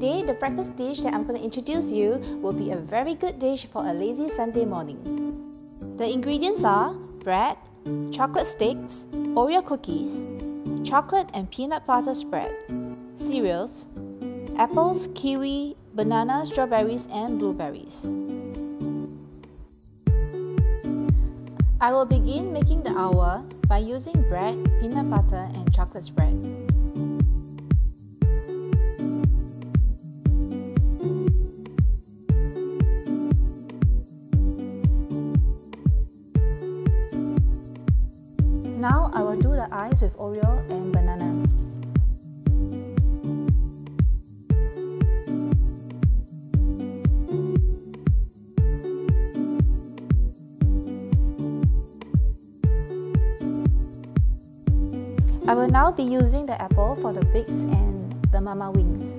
Today, the breakfast dish that I'm going to introduce you will be a very good dish for a lazy Sunday morning. The ingredients are bread, chocolate sticks, Oreo cookies, chocolate and peanut butter spread, cereals, apples, kiwi, bananas, strawberries and blueberries. I will begin making the hour by using bread, peanut butter and chocolate spread. Now I will do the eyes with Oreo and banana. I will now be using the apple for the bigs and the mama wings.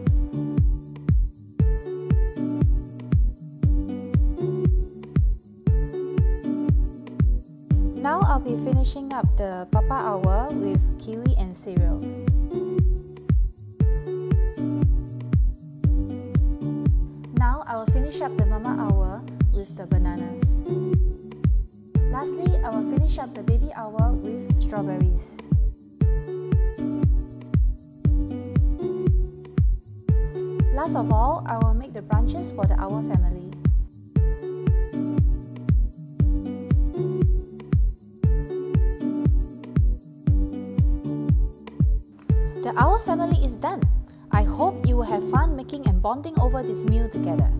Now I'll be finishing up the Papa Hour with kiwi and cereal. Now I will finish up the Mama Hour with the bananas. Lastly, I will finish up the Baby Hour with strawberries. Last of all, I will make the brunches for the Hour family. The Hour family is done. I hope you will have fun making and bonding over this meal together.